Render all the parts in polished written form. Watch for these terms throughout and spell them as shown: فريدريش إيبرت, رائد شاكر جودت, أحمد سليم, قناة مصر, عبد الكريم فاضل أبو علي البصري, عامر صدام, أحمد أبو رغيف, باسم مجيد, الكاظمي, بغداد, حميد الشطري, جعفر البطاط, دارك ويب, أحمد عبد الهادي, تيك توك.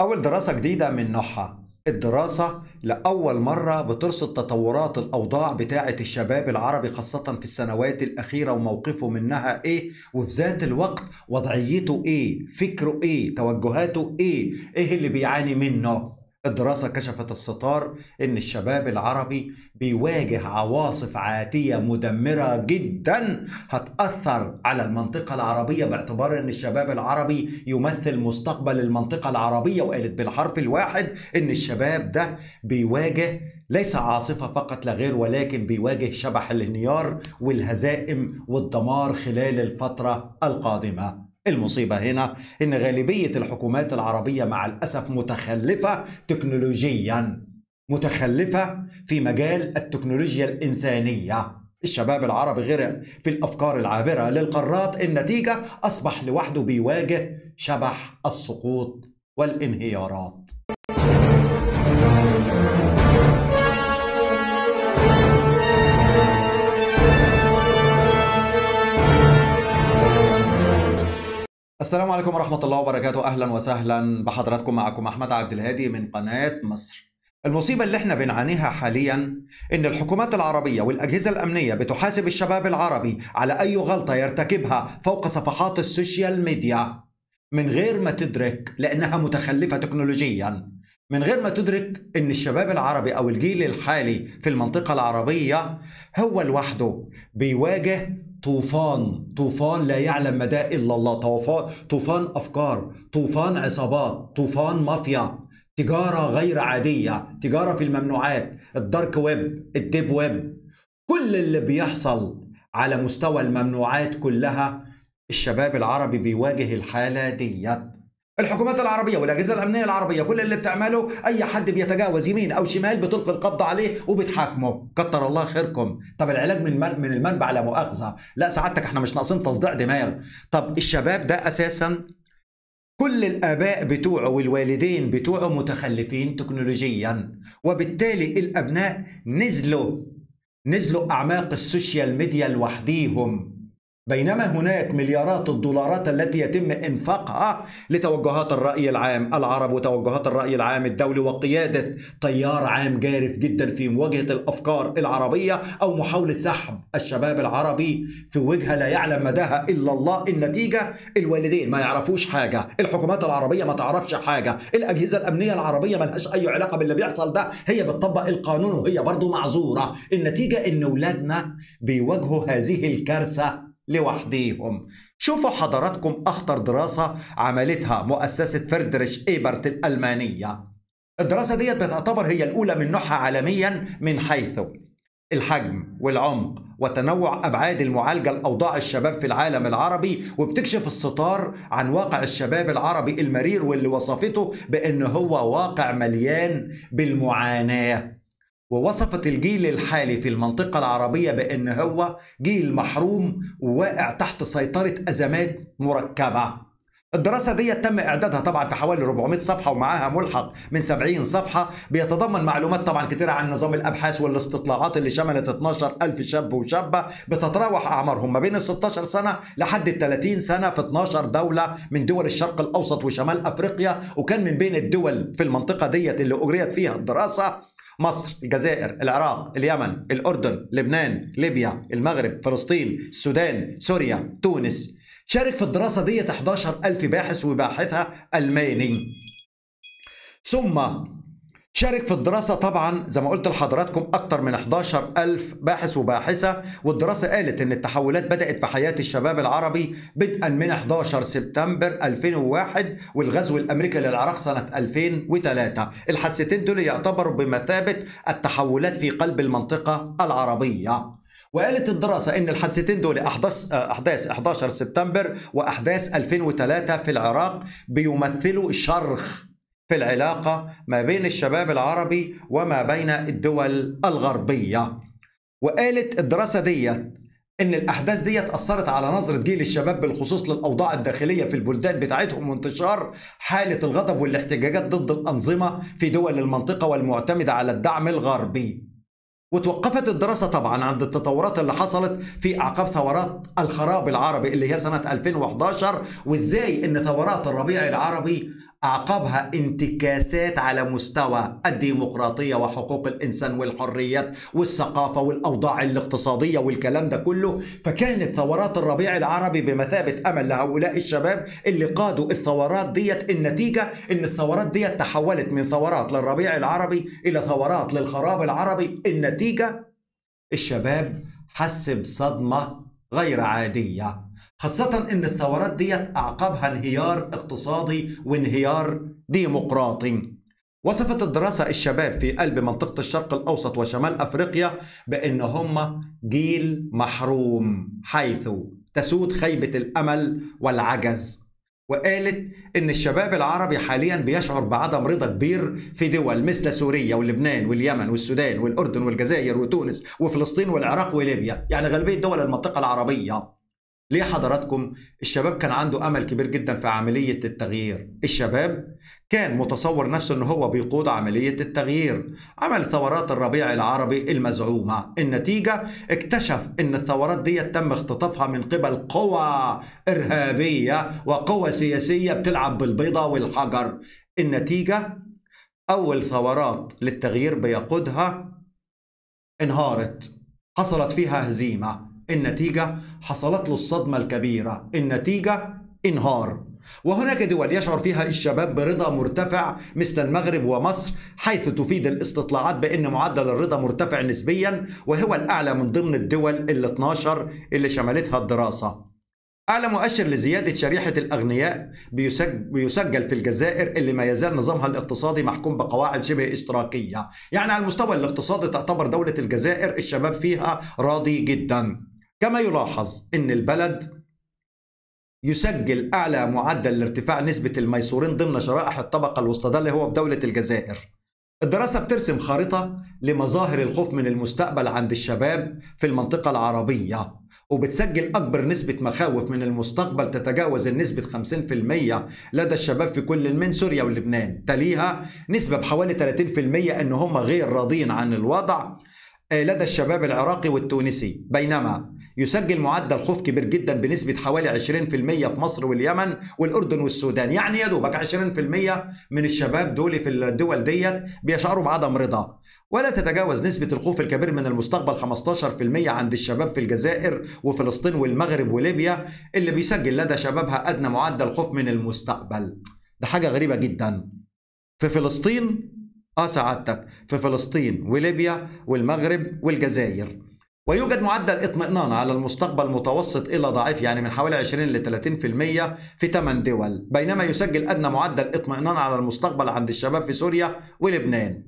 أول دراسة جديدة من نوعها، الدراسة لأول مرة بترصد تطورات الأوضاع بتاعة الشباب العربي خاصة في السنوات الأخيرة، وموقفه منها إيه، وفي ذات الوقت وضعيته إيه، فكره إيه، توجهاته إيه، إيه اللي بيعاني منه. الدراسة كشفت الستار إن الشباب العربي بيواجه عواصف عاتية مدمرة جدا هتأثر على المنطقة العربية، باعتبار إن الشباب العربي يمثل مستقبل المنطقة العربية. وقالت بالحرف الواحد إن الشباب ده بيواجه ليس عاصفة فقط لا غير، ولكن بيواجه شبح الانهيار والهزائم والدمار خلال الفترة القادمة. المصيبة هنا إن غالبية الحكومات العربية مع الأسف متخلفة تكنولوجيا، متخلفة في مجال التكنولوجيا الإنسانية. الشباب العربي غرق في الأفكار العابرة للقارات، النتيجة أصبح لوحده بيواجه شبح السقوط والانهيارات. السلام عليكم ورحمة الله وبركاته، أهلا وسهلا بحضراتكم، معكم أحمد عبد الهادي من قناة مصر. المصيبة اللي احنا بنعانيها حاليا إن الحكومات العربية والأجهزة الأمنية بتحاسب الشباب العربي على أي غلطة يرتكبها فوق صفحات السوشيال ميديا من غير ما تدرك، لأنها متخلفة تكنولوجيا، من غير ما تدرك إن الشباب العربي أو الجيل الحالي في المنطقة العربية هو لوحده بيواجه طوفان لا يعلم مدى إلا الله، طوفان أفكار، طوفان عصابات، طوفان مافيا، تجارة غير عادية، تجارة في الممنوعات، الدارك ويب، الديب ويب، كل اللي بيحصل على مستوى الممنوعات كلها الشباب العربي بيواجه الحالة ديت. الحكومات العربية والأجهزة الأمنية العربية كل اللي بتعمله أي حد بيتجاوز يمين أو شمال بتلقي القبض عليه وبتحاكمه، كتر الله خيركم. طب العلاج من المنبع لا مؤاخذة، لا سعادتك احنا مش ناقصين تصديع دماغ. طب الشباب ده أساسا كل الآباء بتوعه والوالدين بتوعه متخلفين تكنولوجيا، وبالتالي الأبناء نزلوا أعماق السوشيال ميديا لوحديهم، بينما هناك مليارات الدولارات التي يتم إنفاقها لتوجهات الرأي العام العرب وتوجهات الرأي العام الدولي وقيادة تيار عام جارف جدا في مواجهة الأفكار العربية أو محاولة سحب الشباب العربي في وجهة لا يعلم مداها إلا الله. النتيجة الوالدين ما يعرفوش حاجة، الحكومات العربية ما تعرفش حاجة، الأجهزة الأمنية العربية ما لهاش أي علاقة باللي بيحصل ده، هي بتطبق القانون وهي برضو معذورة. النتيجة إن أولادنا بيواجهوا هذه الكارثة لوحديهم. شوفوا حضراتكم أخطر دراسة عملتها مؤسسة فريدريش إيبرت الألمانية. الدراسة ديت بتعتبر هي الأولى من نوعها عالميا من حيث الحجم والعمق وتنوع أبعاد المعالجة لأوضاع الشباب في العالم العربي، وبتكشف الستار عن واقع الشباب العربي المرير واللي وصفته بأن هو واقع مليان بالمعاناة، ووصفت الجيل الحالي في المنطقة العربية بأن هو جيل محروم وواقع تحت سيطرة أزمات مركبة. الدراسة دي تم إعدادها طبعا في حوالي 400 صفحة ومعاها ملحق من 70 صفحة بيتضمن معلومات طبعا كتيرة عن نظام الأبحاث والاستطلاعات اللي شملت 12,000 شاب وشابة بتتراوح أعمارهم ما بين 16 سنة لحد 30 سنة في 12 دولة من دول الشرق الأوسط وشمال أفريقيا، وكان من بين الدول في المنطقة دي اللي أجريت فيها الدراسة مصر، الجزائر، العراق، اليمن، الأردن، لبنان، ليبيا، المغرب، فلسطين، السودان، سوريا، تونس. شارك في الدراسة دي 11,000 باحث وباحثة ألماني. ثم شارك في الدراسة طبعا زي ما قلت لحضراتكم أكتر من 11,000 باحث وباحثة، والدراسة قالت إن التحولات بدأت في حياة الشباب العربي بدءا من 11 سبتمبر 2001 والغزو الأمريكي للعراق سنة 2003. الحادثتين دول يعتبروا بمثابة التحولات في قلب المنطقة العربية. وقالت الدراسة إن الحادثتين دول أحداث 11 سبتمبر وأحداث 2003 في العراق بيمثلوا شرخ في العلاقة ما بين الشباب العربي وما بين الدول الغربية. وقالت الدراسة ديت إن الأحداث ديت أثرت على نظرة جيل الشباب بالخصوص للأوضاع الداخلية في البلدان بتاعتهم وانتشار حالة الغضب والاحتجاجات ضد الأنظمة في دول المنطقة والمعتمدة على الدعم الغربي. وتوقفت الدراسة طبعا عند التطورات اللي حصلت في أعقاب ثورات الخراب العربي اللي هي سنة 2011، وإزاي إن ثورات الربيع العربي أعقبها انتكاسات على مستوى الديمقراطية وحقوق الإنسان والحريات والثقافة والأوضاع الاقتصادية والكلام ده كله. فكانت ثورات الربيع العربي بمثابة أمل لهؤلاء الشباب اللي قادوا الثورات ديت. النتيجة إن الثورات ديت تحولت من ثورات للربيع العربي إلى ثورات للخراب العربي. النتيجة الشباب حس بصدمة غير عادية، خاصة إن الثورات دي أعقبها انهيار اقتصادي وانهيار ديمقراطي. وصفت الدراسة الشباب في قلب منطقة الشرق الأوسط وشمال أفريقيا بأن هم جيل محروم حيث تسود خيبة الأمل والعجز، وقالت إن الشباب العربي حاليا بيشعر بعدم رضا كبير في دول مثل سوريا ولبنان واليمن والسودان والأردن والجزائر وتونس وفلسطين والعراق وليبيا، يعني غالبية دول المنطقة العربية. ليه حضراتكم؟ الشباب كان عنده أمل كبير جدا في عملية التغيير. الشباب كان متصور نفسه إن هو بيقود عملية التغيير. عمل ثورات الربيع العربي المزعومة. النتيجة اكتشف إن الثورات دي تم اختطافها من قبل قوى إرهابية وقوى سياسية بتلعب بالبيضة والحجر. النتيجة أول ثورات للتغيير بيقودها انهارت، حصلت فيها هزيمة. النتيجة حصلت له الصدمة الكبيرة، النتيجة انهار. وهناك دول يشعر فيها الشباب برضا مرتفع مثل المغرب ومصر، حيث تفيد الاستطلاعات بأن معدل الرضا مرتفع نسبيا وهو الأعلى من ضمن الدول ال 12 اللي شملتها الدراسة. أعلى مؤشر لزيادة شريحة الأغنياء بيسجل في الجزائر اللي ما يزال نظامها الاقتصادي محكوم بقواعد شبه اشتراكية. يعني على المستوى الاقتصادي تعتبر دولة الجزائر الشباب فيها راضي جدا. كما يلاحظ أن البلد يسجل أعلى معدل لارتفاع نسبة الميسورين ضمن شرائح الطبقة الوسطى، ده اللي هو في دولة الجزائر. الدراسة بترسم خارطة لمظاهر الخوف من المستقبل عند الشباب في المنطقة العربية، وبتسجل أكبر نسبة مخاوف من المستقبل تتجاوز النسبة 50% لدى الشباب في كل من سوريا ولبنان، تليها نسبة بحوالي 30% إن هم غير راضين عن الوضع لدى الشباب العراقي والتونسي، بينما يسجل معدل خوف كبير جدا بنسبة حوالي 20% في مصر واليمن والأردن والسودان. يعني يا دوبك 20% من الشباب دول في الدول ديت بيشعروا بعدم رضا. ولا تتجاوز نسبة الخوف الكبير من المستقبل 15% عند الشباب في الجزائر وفلسطين والمغرب وليبيا اللي بيسجل لدى شبابها أدنى معدل خوف من المستقبل. ده حاجة غريبة جدا. في فلسطين سعادتك في فلسطين وليبيا والمغرب والجزائر. ويوجد معدل اطمئنان على المستقبل متوسط إلى ضعيف، يعني من حوالي 20 ل 30% في 8 دول، بينما يسجل أدنى معدل اطمئنان على المستقبل عند الشباب في سوريا ولبنان.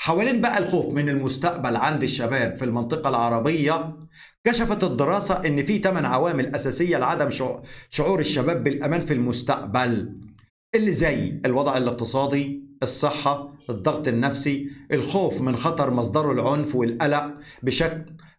حوالين بقى الخوف من المستقبل عند الشباب في المنطقة العربية، كشفت الدراسة إن في 8 عوامل أساسية لعدم شعور الشباب بالأمان في المستقبل، اللي زي الوضع الاقتصادي، الصحة، الضغط النفسي، الخوف من خطر مصدره العنف والقلق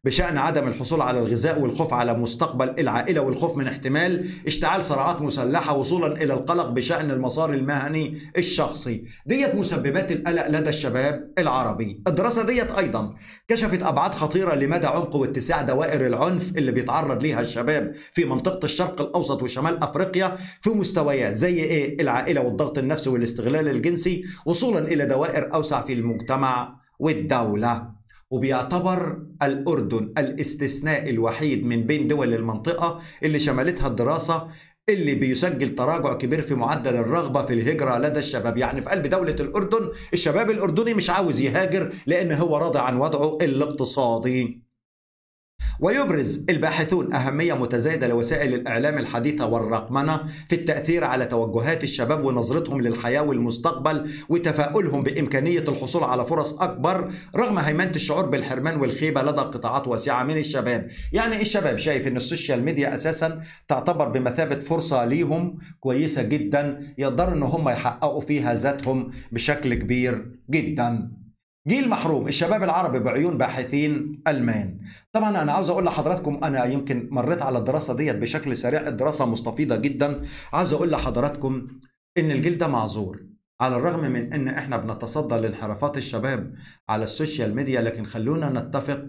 بشأن عدم الحصول على الغذاء، والخوف على مستقبل العائلة، والخوف من احتمال اشتعال صراعات مسلحة، وصولا إلى القلق بشأن المسار المهني الشخصي. ديت مسببات القلق لدى الشباب العربي. الدراسة ديت أيضا كشفت أبعاد خطيرة لمدى عمق واتساع دوائر العنف اللي بيتعرض ليها الشباب في منطقة الشرق الأوسط وشمال أفريقيا في مستويات زي إيه؟ العائلة والضغط النفسي والاستغلال الجنسي، وصولا إلى دوائر أوسع في المجتمع والدولة. وبيعتبر الأردن الاستثناء الوحيد من بين دول المنطقة اللي شملتها الدراسة اللي بيسجل تراجع كبير في معدل الرغبة في الهجرة لدى الشباب. يعني في قلب دولة الأردن الشباب الأردني مش عاوز يهاجر لأن هو راضي عن وضعه الاقتصادي. ويبرز الباحثون أهمية متزايدة لوسائل الإعلام الحديثة والرقمنة في التأثير على توجهات الشباب ونظرتهم للحياة والمستقبل وتفاؤلهم بإمكانية الحصول على فرص أكبر رغم هيمنة الشعور بالحرمان والخيبة لدى قطاعات واسعة من الشباب. يعني الشباب شايف إن السوشيال ميديا أساسا تعتبر بمثابة فرصة ليهم كويسة جدا يقدروا إن هم يحققوا فيها ذاتهم بشكل كبير جدا. جيل محروم الشباب العربي بعيون باحثين ألمان. طبعا أنا عاوز أقول لحضراتكم، أنا يمكن مريت على الدراسة ديت بشكل سريع، الدراسة مستفيضة جدا. عاوز أقول لحضراتكم إن الجيل ده معذور، على الرغم من إن إحنا بنتصدى لانحرافات الشباب على السوشيال ميديا، لكن خلونا نتفق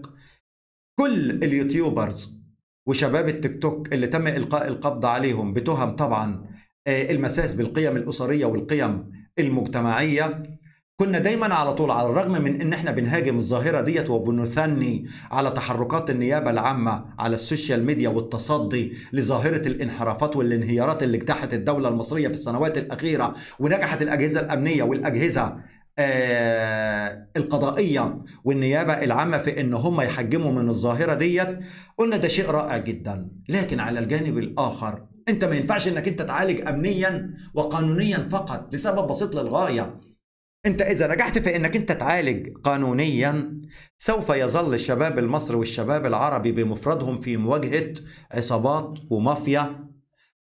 كل اليوتيوبرز وشباب التيك توك اللي تم إلقاء القبض عليهم بتهم طبعا المساس بالقيم الأسرية والقيم المجتمعية. كنا دايما على طول، على الرغم من ان احنا بنهاجم الظاهرة ديت وبنثني على تحركات النيابة العامة على السوشيال ميديا والتصدي لظاهرة الانحرافات والانهيارات اللي اجتاحت الدولة المصرية في السنوات الأخيرة، ونجحت الأجهزة الأمنية والأجهزة القضائية والنيابة العامة في ان هم يحجموا من الظاهرة ديت، قلنا ده شيء رائع جدا. لكن على الجانب الآخر انت ما ينفعش انك انت تعالج أمنيا وقانونيا فقط لسبب بسيط للغاية. انت اذا نجحت في انك انت تعالج قانونيا سوف يظل الشباب المصري والشباب العربي بمفردهم في مواجهة عصابات ومافيا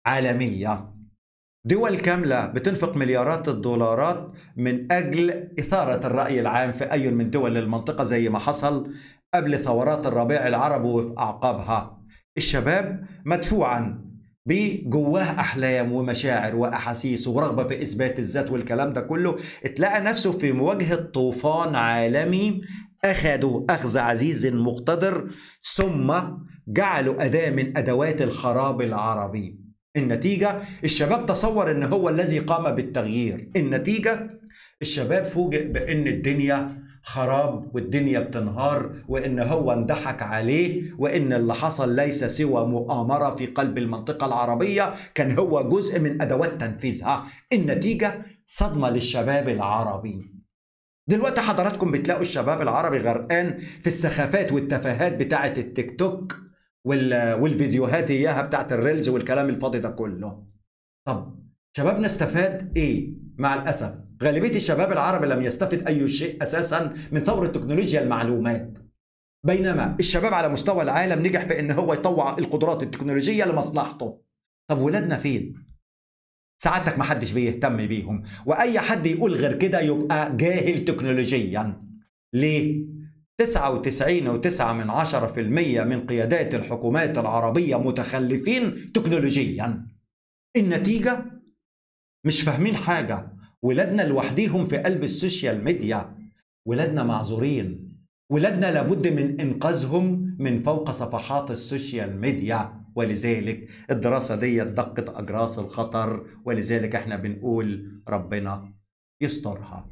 عالمية. دول كاملة بتنفق مليارات الدولارات من اجل اثارة الرأي العام في اي من دول المنطقة، زي ما حصل قبل ثورات الربيع العربي وفي اعقابها. الشباب مدفوعا بجواه أحلام ومشاعر وأحاسيس ورغبة في إثبات الذات والكلام ده كله، اتلقى نفسه في مواجهة طوفان عالمي أخذوا أخذ عزيز مقتدر، ثم جعلوا أداة من أدوات الخراب العربي. النتيجة الشباب تصور إن هو الذي قام بالتغيير، النتيجة الشباب فوجئ بإن الدنيا خراب والدنيا بتنهار، وإن هو اندحك عليه، وإن اللي حصل ليس سوى مؤامرة في قلب المنطقة العربية كان هو جزء من أدوات تنفيذها. النتيجة صدمة للشباب العربي. دلوقتي حضراتكم بتلاقوا الشباب العربي غرقان في السخافات والتفاهات بتاعة التيك توك والفيديوهات إياها بتاعة الريلز والكلام الفاضي ده كله. طب شبابنا استفاد إيه؟ مع الأسف غالبية الشباب العربي لم يستفد أي شيء أساساً من ثورة تكنولوجيا المعلومات، بينما الشباب على مستوى العالم نجح في إن هو يطوع القدرات التكنولوجية لمصلحته. طب ولادنا فين؟ سعادتك محدش بيهتم بيهم، وأي حد يقول غير كده يبقى جاهل تكنولوجياً. ليه؟ 99.9% من قيادات الحكومات العربية متخلفين تكنولوجياً. النتيجة مش فاهمين حاجة، ولادنا لوحديهم في قلب السوشيال ميديا، ولادنا معذورين، ولادنا لابد من إنقاذهم من فوق صفحات السوشيال ميديا. ولذلك الدراسة دي دقت أجراس الخطر، ولذلك احنا بنقول ربنا يسترها.